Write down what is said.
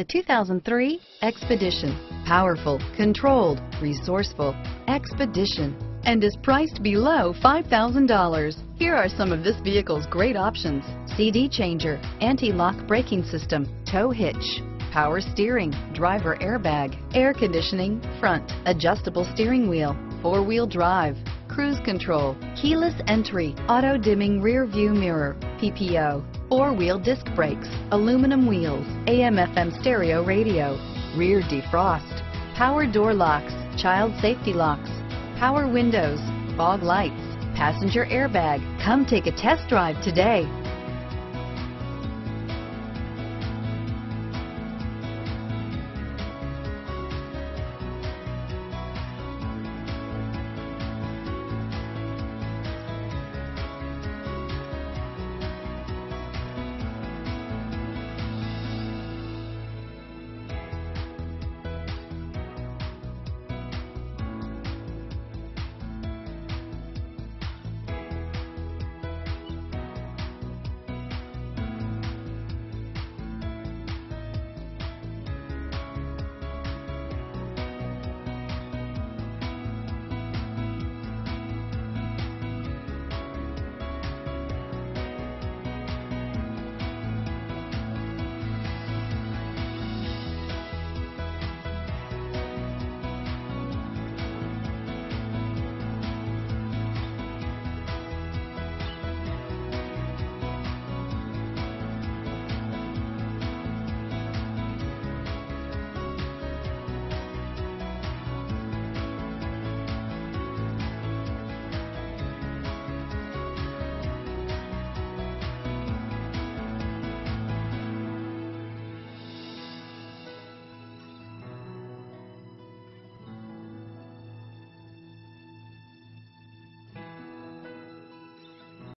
The 2003 Expedition. Powerful, controlled, resourceful. Expedition, and is priced below $5,000. Here are some of this vehicle's great options: CD changer, anti-lock braking system, tow hitch, power steering, driver airbag, air conditioning, front, adjustable steering wheel, four-wheel drive, cruise control, keyless entry, auto-dimming rear view mirror, PPO, four-wheel disc brakes, aluminum wheels, AM/FM stereo radio, rear defrost, power door locks, child safety locks, power windows, fog lights, passenger airbag. Come take a test drive today.